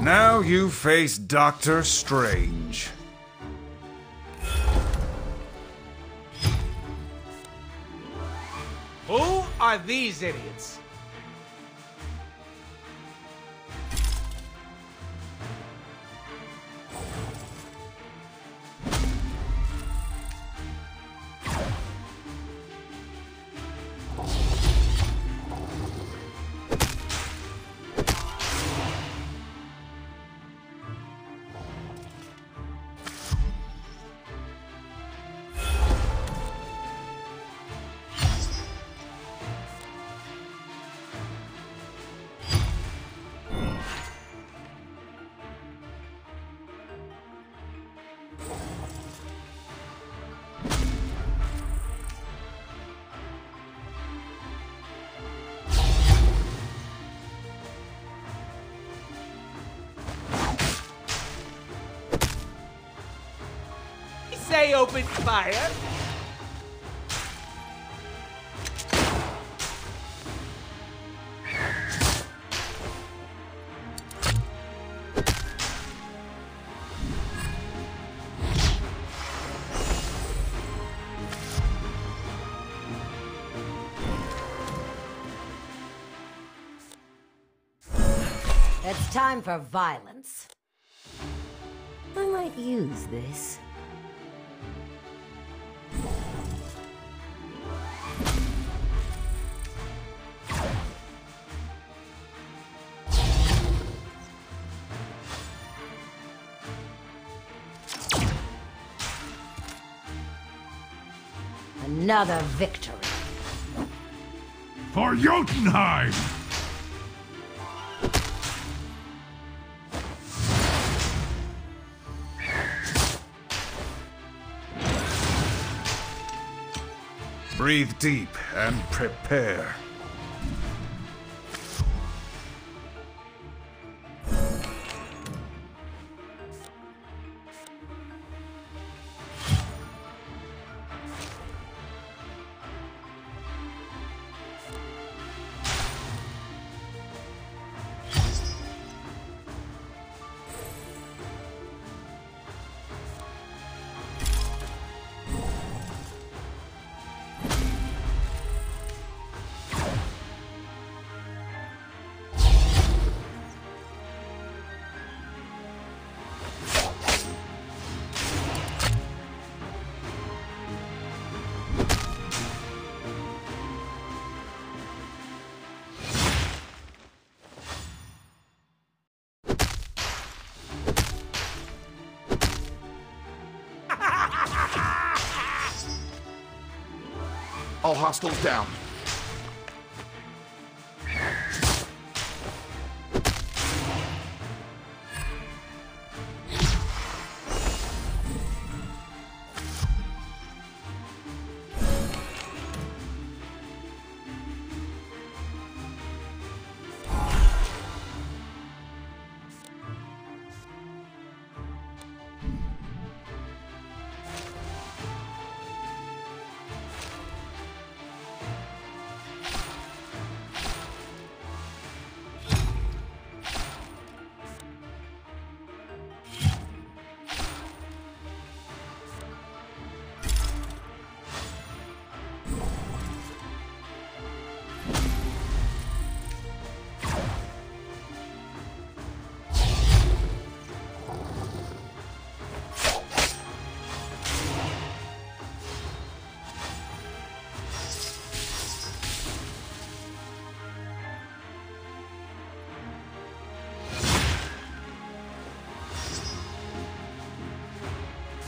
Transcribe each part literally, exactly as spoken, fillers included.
Now you face Doctor Strange. Who are these idiots? They open fire. It's time for violence. I might use this. Another victory. For Jotunheim! Breathe deep and prepare. All hostiles down.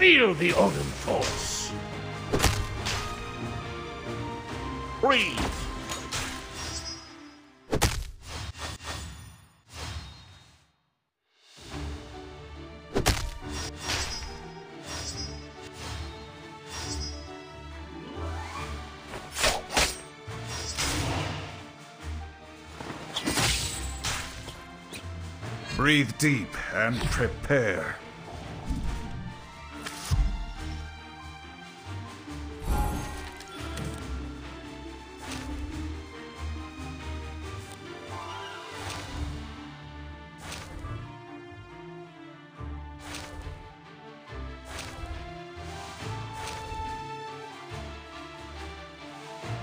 Feel the Odin Force. Breathe. Breathe deep and prepare.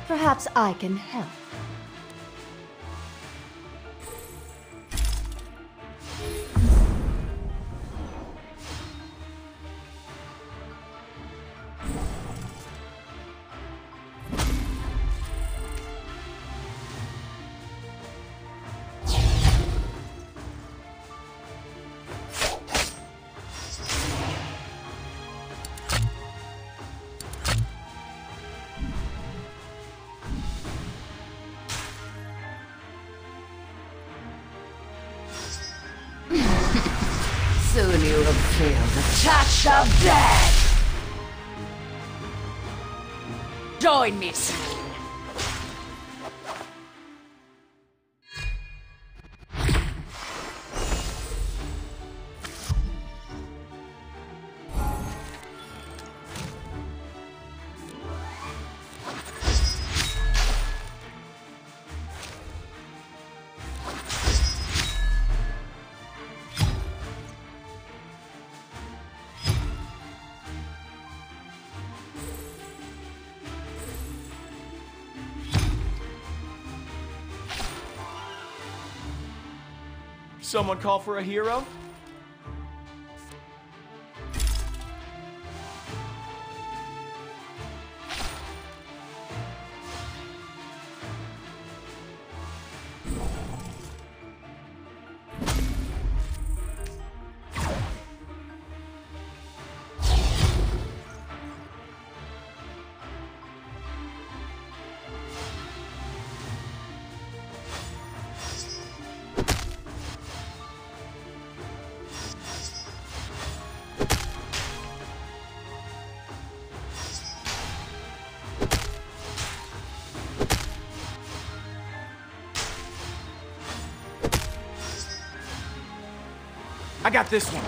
Perhaps I can help. Soon you will feel the touch of death! Join me, son. Someone call for a hero? I got this one.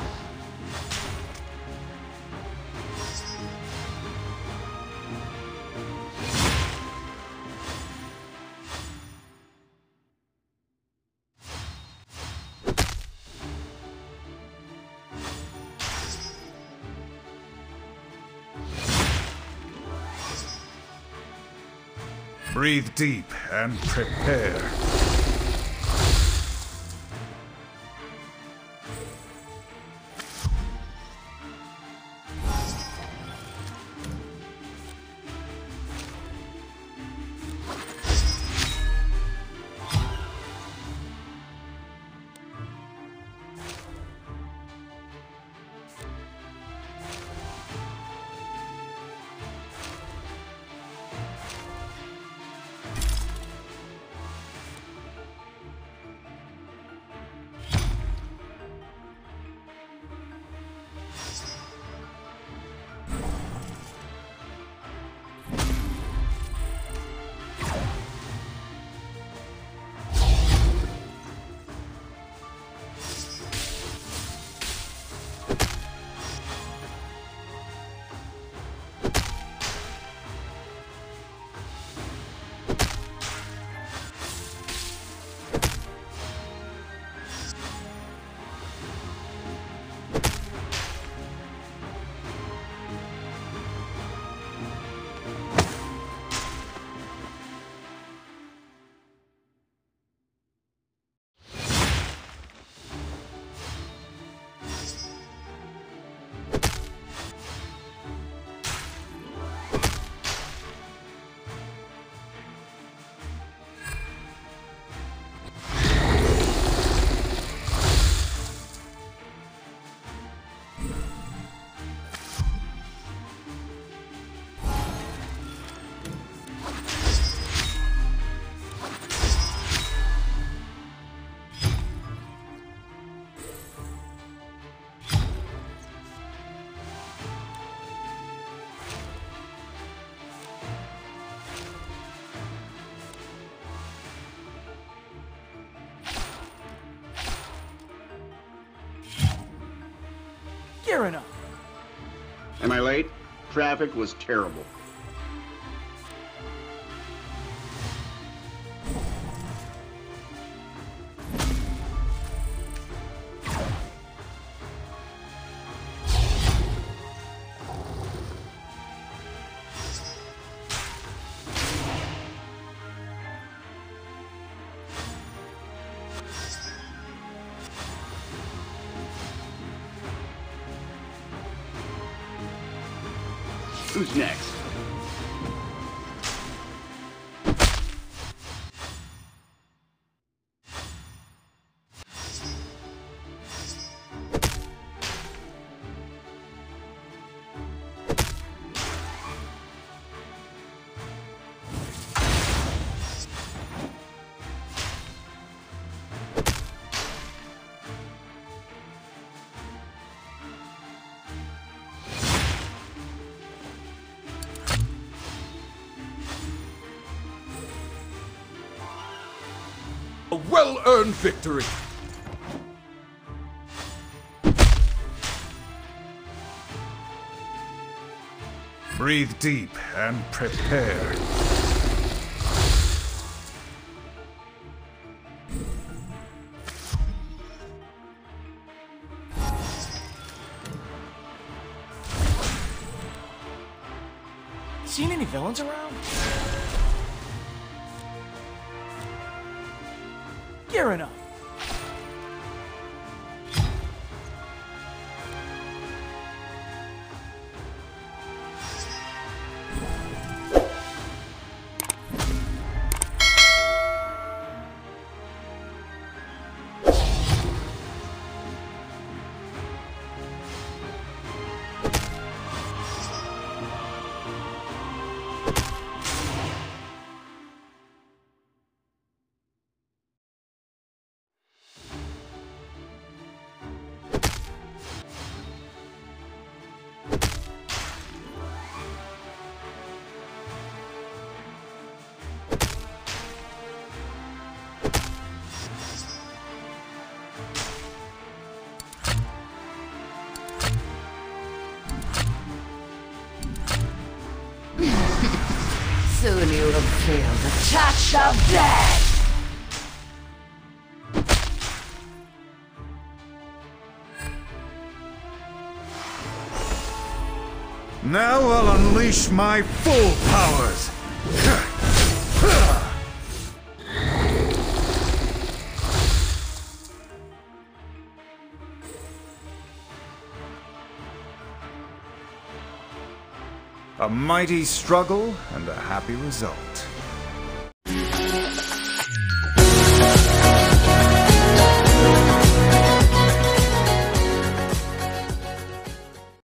Breathe deep and prepare. clear enough. Am I late? Traffic was terrible. Who's next? A well-earned victory. Breathe deep and prepare. Seen any villains around? Fair enough. Soon you will feel the touch of death! Now I'll unleash my full powers! A mighty struggle and a happy result.